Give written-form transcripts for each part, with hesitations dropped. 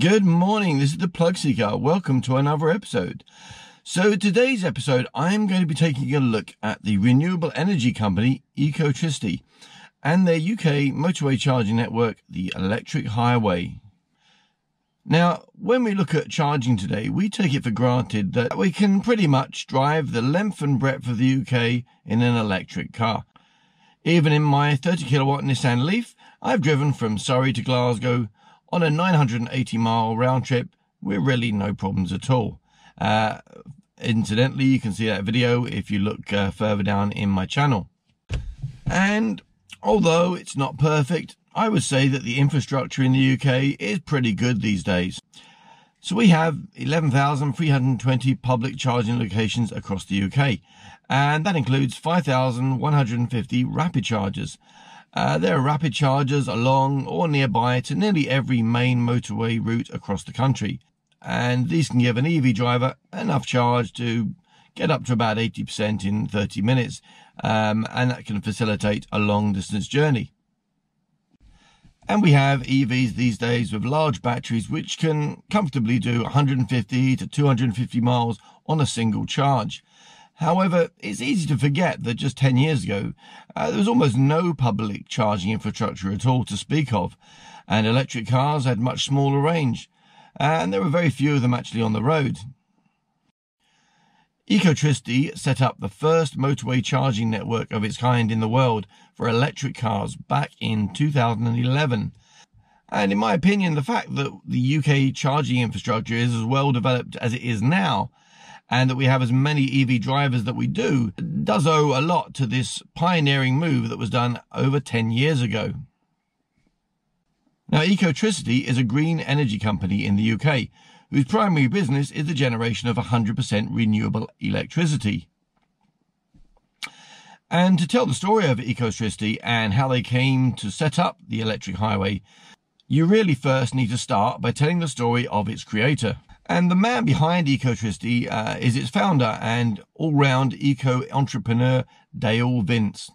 Good morning, this is the Plugsy Car. Welcome to another episode. So today's episode, I'm going to be taking a look at the renewable energy company, Ecotricity, and their UK motorway charging network, the Electric Highway. Now, when we look at charging today, we take it for granted that we can pretty much drive the length and breadth of the UK in an electric car. Even in my 30 kilowatt Nissan Leaf, I've driven from Surrey to Glasgow on a 980-mile round trip with really no problems at all. Incidentally, you can see that video if you look further down in my channel. And although it's not perfect, I would say that the infrastructure in the UK is pretty good these days. So we have 11,320 public charging locations across the UK, and that includes 5,150 rapid chargers. There are rapid chargers along or nearby to nearly every main motorway route across the country, and these can give an EV driver enough charge to get up to about 80% in 30 minutes, and that can facilitate a long distance journey. And we have EVs these days with large batteries which can comfortably do 150 to 250 miles on a single charge. However, it's easy to forget that just 10 years ago, there was almost no public charging infrastructure at all to speak of, and electric cars had much smaller range, and there were very few of them actually on the road. Ecotricity set up the first motorway charging network of its kind in the world for electric cars back in 2011. And in my opinion, the fact that the UK charging infrastructure is as well developed as it is now, and that we have as many EV drivers that we do, does owe a lot to this pioneering move that was done over 10 years ago. Now, Ecotricity is a green energy company in the UK, whose primary business is the generation of 100% renewable electricity. And to tell the story of Ecotricity and how they came to set up the Electric Highway, you really first need to start by telling the story of its creator. And the man behind Ecotricity is its founder and all-round eco-entrepreneur, Dale Vince.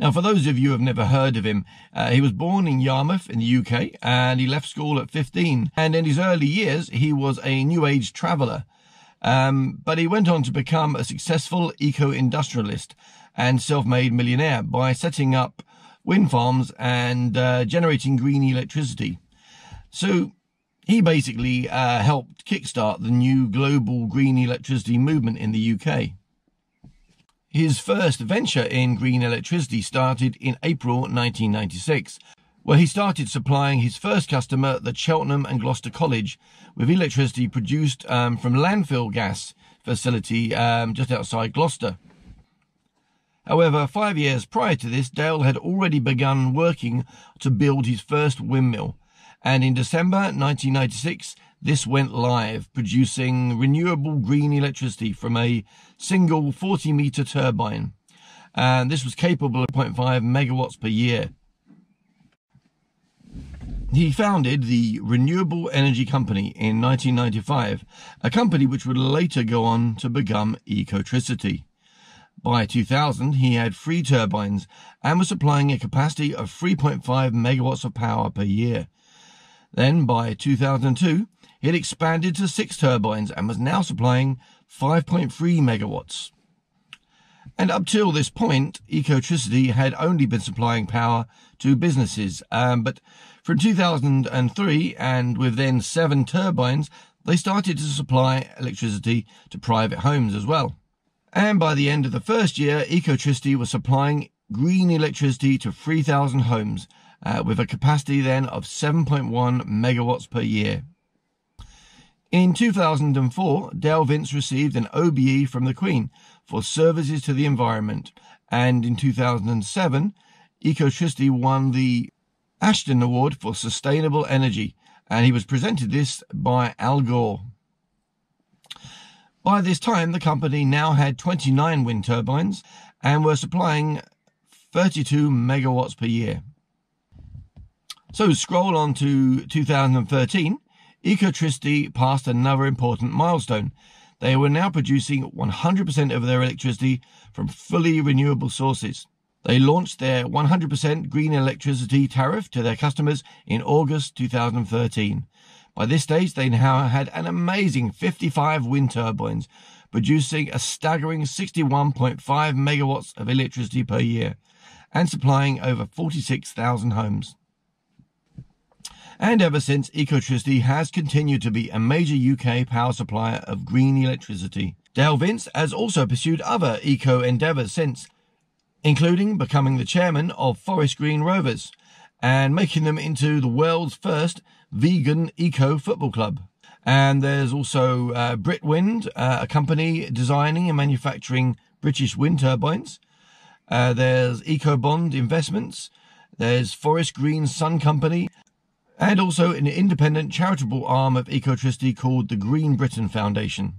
Now, for those of you who have never heard of him, he was born in Yarmouth in the UK, and he left school at 15. And in his early years, he was a New Age traveller. But he went on to become a successful eco-industrialist and self-made millionaire by setting up wind farms and generating green electricity. So he basically helped kickstart the new global green electricity movement in the UK. His first venture in green electricity started in April 1996, where he started supplying his first customer, the Cheltenham and Gloucester College, with electricity produced from landfill gas facility just outside Gloucester. However, 5 years prior to this, Dale had already begun working to build his first windmill. And in December 1996, this went live, producing renewable green electricity from a single 40-meter turbine. And this was capable of 0.5 megawatts per year. He founded the Renewable Energy Company in 1995, a company which would later go on to become Ecotricity. By 2000, he had 3 turbines and was supplying a capacity of 3.5 megawatts of power per year. Then, by 2002, he had expanded to 6 turbines and was now supplying 5.3 megawatts. And up till this point, Ecotricity had only been supplying power to businesses. But from 2003, and with then 7 turbines, they started to supply electricity to private homes as well. And by the end of the first year, Ecotricity was supplying green electricity to 3,000 homes, with a capacity then of 7.1 megawatts per year. In 2004, Dale Vince received an OBE from the Queen for services to the environment, and in 2007, Ecotricity won the Ashton Award for Sustainable Energy, and he was presented this by Al Gore. By this time, the company now had 29 wind turbines and were supplying 32 megawatts per year. So scroll on to 2013, Ecotricity passed another important milestone. They were now producing 100% of their electricity from fully renewable sources. They launched their 100% green electricity tariff to their customers in August 2013. By this stage, they now had an amazing 55 wind turbines, producing a staggering 61.5 megawatts of electricity per year and supplying over 46,000 homes. And ever since, Ecotricity has continued to be a major UK power supplier of green electricity. Dale Vince has also pursued other eco endeavours since, including becoming the chairman of Forest Green Rovers and making them into the world's first vegan eco football club. And there's also Britwind, a company designing and manufacturing British wind turbines. There's EcoBond Investments. There's Forest Green Sun Company. And also an independent charitable arm of Ecotricity called the Green Britain Foundation.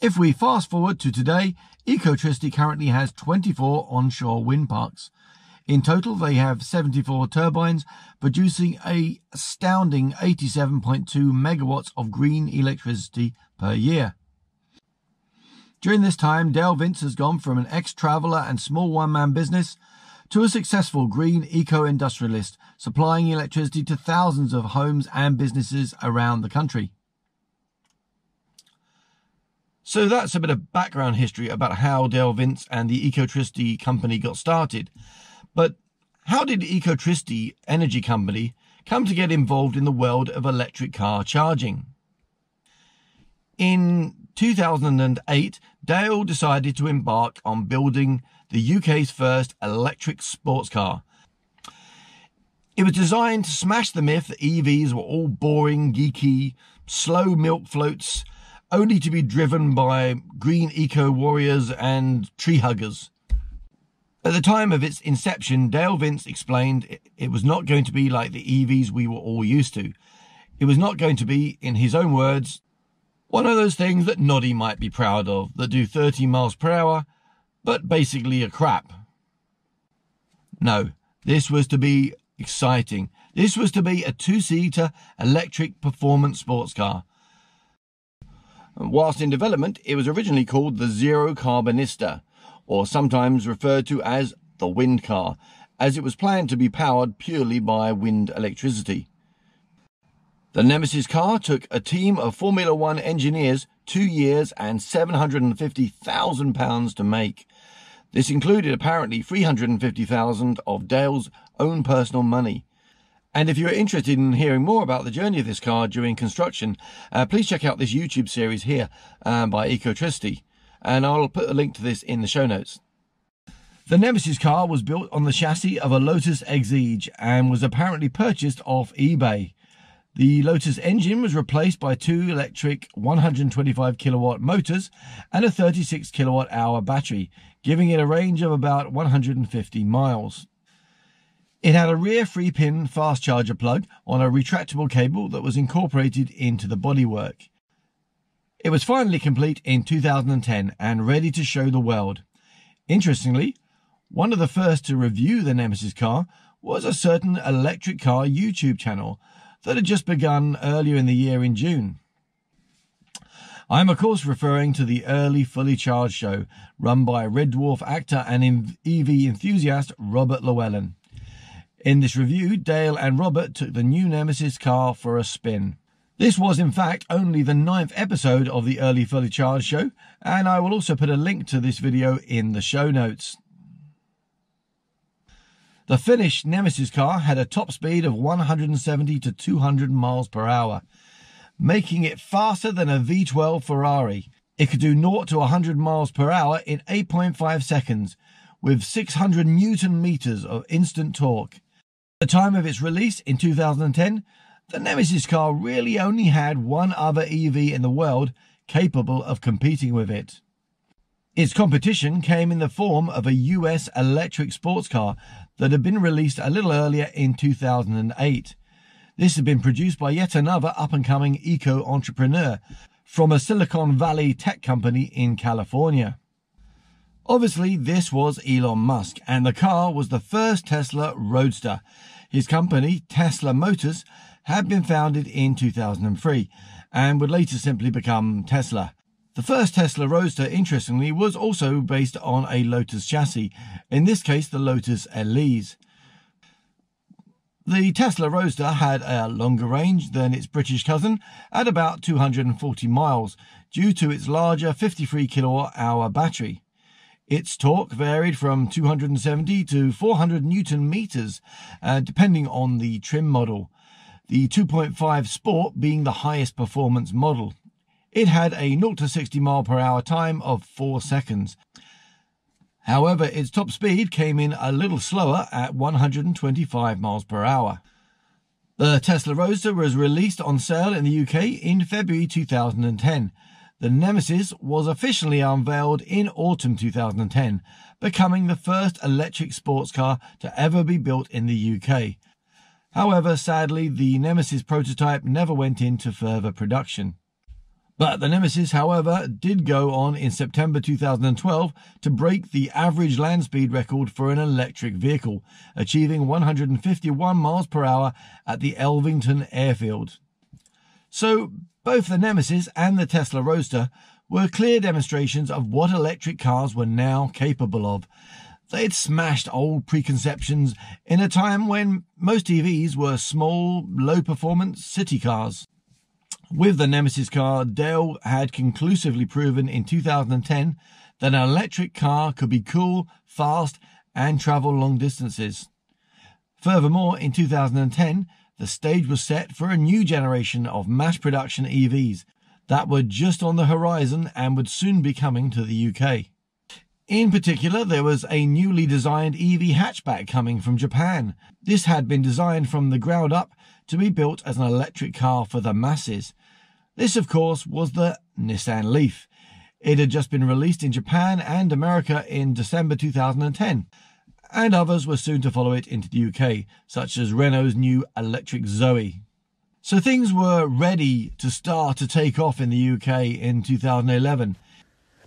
If we fast forward to today, Ecotricity currently has 24 onshore wind parks. In total, they have 74 turbines, producing an astounding 87.2 megawatts of green electricity per year. During this time, Dale Vince has gone from an ex-traveller and small one-man business to a successful green eco-industrialist, supplying electricity to thousands of homes and businesses around the country. So that's a bit of background history about how Dale Vince and the Ecotricity company got started. But how did Ecotricity Energy Company come to get involved in the world of electric car charging? In 2008, Dale decided to embark on building the UK's first electric sports car. It was designed to smash the myth that EVs were all boring, geeky, slow milk floats, only to be driven by green eco-warriors and tree huggers. At the time of its inception, Dale Vince explained it was not going to be like the EVs we were all used to. It was not going to be, in his own words, one of those things that Noddy might be proud of, that do 30 miles per hour, but basically a crap. No, this was to be exciting. This was to be a two-seater electric performance sports car. Whilst in development, it was originally called the Zero Carbonista, or sometimes referred to as the Wind Car, as it was planned to be powered purely by wind electricity. The Nemesis Car took a team of Formula One engineers 2 years and £750,000 to make. This included apparently £350,000 of Dale's own personal money. And if you're interested in hearing more about the journey of this car during construction, please check out this YouTube series here by Ecotricity, and I'll put a link to this in the show notes. The Nemesis Car was built on the chassis of a Lotus Exige and was apparently purchased off eBay. The Lotus engine was replaced by two electric 125 kilowatt motors and a 36 kilowatt hour battery, giving it a range of about 150 miles. It had a rear 3-pin fast charger plug on a retractable cable that was incorporated into the bodywork. It was finally complete in 2010 and ready to show the world. Interestingly, one of the first to review the Nemesis Car was a certain electric car YouTube channel that had just begun earlier in the year in June. I'm of course referring to the early Fully Charged show run by Red Dwarf actor and EV enthusiast Robert Llewellyn. In this review, Dale and Robert took the new Nemesis Car for a spin. This was in fact only the 9th episode of the early Fully Charged show, and I will also put a link to this video in the show notes. The finished Nemesis Car had a top speed of 170 to 200 miles per hour, making it faster than a V12 Ferrari. It could do 0 to 100 miles per hour in 8.5 seconds, with 600 newton meters of instant torque. At the time of its release in 2010, the Nemesis Car really only had one other EV in the world capable of competing with it. Its competition came in the form of a US electric sports car that had been released a little earlier in 2008. This had been produced by yet another up-and-coming eco-entrepreneur from a Silicon Valley tech company in California. Obviously, this was Elon Musk, and the car was the first Tesla Roadster. His company, Tesla Motors, had been founded in 2003 and would later simply become Tesla. The first Tesla Roadster, interestingly, was also based on a Lotus chassis, in this case the Lotus Elise. The Tesla Roadster had a longer range than its British cousin at about 240 miles due to its larger 53 kilowatt-hour battery. Its torque varied from 270 to 400 newton meters depending on the trim model, the 2.5 Sport being the highest performance model. It had a 0-60 mile per hour time of 4 seconds. However, its top speed came in a little slower at 125 miles per hour. The Tesla Roadster was released on sale in the UK in February 2010. The Nemesis was officially unveiled in autumn 2010, becoming the first electric sports car to ever be built in the UK. However, sadly, the Nemesis prototype never went into further production. But the Nemesis, however, did go on in September 2012 to break the average land speed record for an electric vehicle, achieving 151 miles per hour at the Elvington Airfield. So both the Nemesis and the Tesla Roadster were clear demonstrations of what electric cars were now capable of. They'd smashed old preconceptions in a time when most EVs were small, low-performance city cars. With the Nemesis car, Dale had conclusively proven in 2010 that an electric car could be cool, fast, and travel long distances. Furthermore, in 2010, the stage was set for a new generation of mass production EVs that were just on the horizon and would soon be coming to the UK. In particular, there was a newly designed EV hatchback coming from Japan. This had been designed from the ground up to be built as an electric car for the masses. This, of course, was the Nissan Leaf. It had just been released in Japan and America in December 2010, and others were soon to follow it into the UK, such as Renault's new electric Zoe. So things were ready to start to take off in the UK in 2011.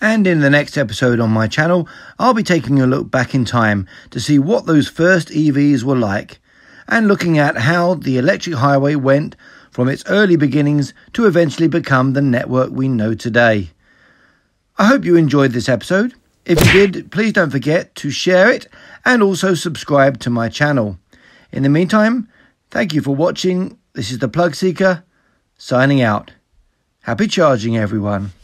And in the next episode on my channel, I'll be taking a look back in time to see what those first EVs were like, and looking at how the electric highway went from its early beginnings to eventually become the network we know today. I hope you enjoyed this episode. If you did, please don't forget to share it and also subscribe to my channel. In the meantime, thank you for watching. This is the Plug Seeker, signing out. Happy charging, everyone.